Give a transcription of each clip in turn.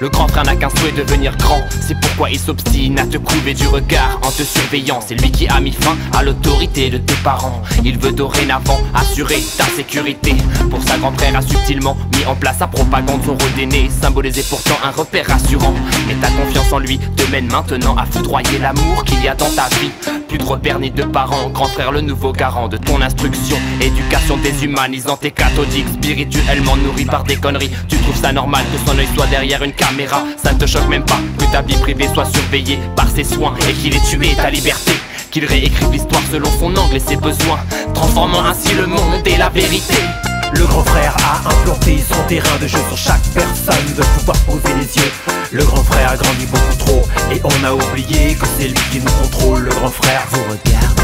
Le grand frère n'a qu'un souhait, devenir grand. C'est pourquoi il s'obstine à te couver du regard en te surveillant. C'est lui qui a mis fin à l'autorité de tes parents. Il veut dorénavant assurer ta sécurité. Pour sa grand-mère a subtilement mis en place sa propagande. Son rôle d'aîné symbolisait pourtant un repère rassurant. Mais ta confiance en lui te mène maintenant à foudroyer l'amour qu'il y a dans ta vie. Plus de repères ni de parents, grand frère le nouveau garant de ton instruction. Éducation déshumanisante et cathodique, spirituellement nourrie par des conneries. Tu trouves ça normal que son œil soit derrière une caméra? Ça ne te choque même pas que ta vie privée soit surveillée par ses soins et qu'il ait tué ta liberté, qu'il réécrive l'histoire selon son angle et ses besoins, transformant ainsi le monde et la vérité. Le grand frère a implanté son terrain de jeu sur chaque personne veut pouvoir poser les yeux. Le grand frère a grandi beaucoup trop et on a oublié que c'est lui qui nous contrôle. Le grand frère vous regarde.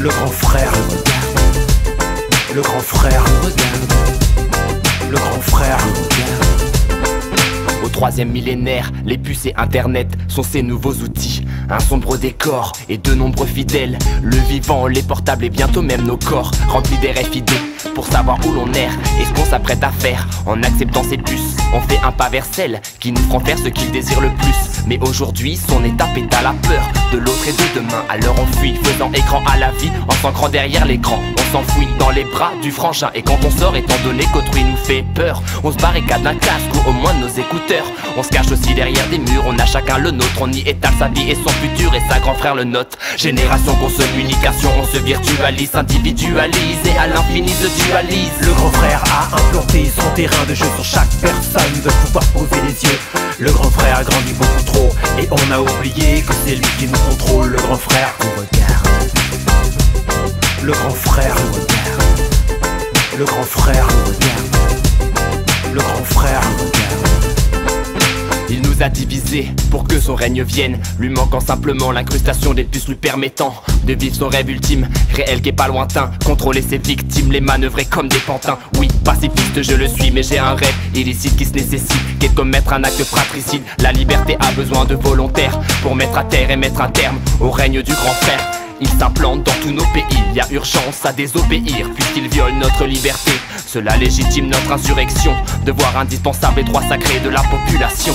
Le grand frère vous regarde. Le grand frère vous regarde. Le grand frère vous regarde. Au troisième millénaire, les puces et internet sont ces nouveaux outils. Un sombre décor et de nombreux fidèles. Le vivant, les portables et bientôt même nos corps, remplis d'RFID pour savoir où l'on erre et ce qu'on s'apprête à faire. En acceptant ces puces, on fait un pas vers celle qui nous prend faire ce qu'il désire le plus. Mais aujourd'hui, son étape est à la peur de l'autre et de demain. Alors on fuit, faisant écran à la vie, en s'ancrant derrière l'écran. On s'enfouit dans les bras du frangin. Et quand on sort, étant donné qu'autrui nous fait peur, on se barricade d'un casque ou au moins de nos écouteurs. On se cache aussi derrière des murs, on a chacun le nôtre. On y étale sa vie et son futur et sa grand frère le note. Génération contre communication, on se virtualise, individualise et à l'infini se dualise. Le grand frère a implanté son terrain de jeu sur chaque personne veut pouvoir poser les yeux. Le grand frère a grandi beaucoup trop et on a oublié que c'est lui qui nous contrôle. Le grand frère vous regarde. Le grand frère vous regarde. Le grand frère vous regarde. Le grand frère vous regarde. Il nous a divisés pour que son règne vienne, lui manquant simplement l'incrustation des puces lui permettant de vivre son rêve ultime, réel qui est pas lointain. Contrôler ses victimes, les manœuvrer comme des pantins. Oui, pacifiste je le suis, mais j'ai un rêve illicite qui se nécessite, qui est de commettre un acte fratricide. La liberté a besoin de volontaires pour mettre à terre et mettre un terme au règne du grand frère. Il s'implante dans tous nos pays, il y a urgence à désobéir puisqu'il viole notre liberté. Cela légitime notre insurrection, devoir indispensable et droit sacré de la population.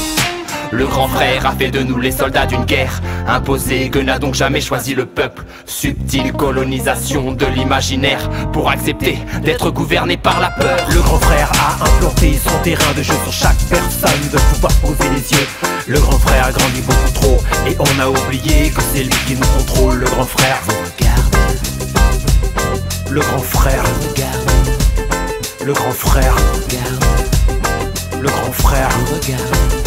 Le grand frère a fait de nous les soldats d'une guerre imposée que n'a donc jamais choisi le peuple. Subtile colonisation de l'imaginaire pour accepter d'être gouverné par la peur. Le grand frère a implanté son terrain de jeu sur chaque personne veut pouvoir poser les yeux. Le grand frère a grandi beaucoup trop et on a oublié que c'est lui qui nous contrôle. Le grand frère vous regarde. Le grand frère vous regarde. Le grand frère vous regarde. Le grand frère vous regarde.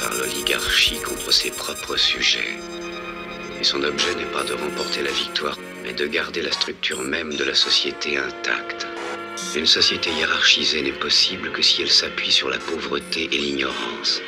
Par l'oligarchie contre ses propres sujets. Et son objet n'est pas de remporter la victoire, mais de garder la structure même de la société intacte. Une société hiérarchisée n'est possible que si elle s'appuie sur la pauvreté et l'ignorance.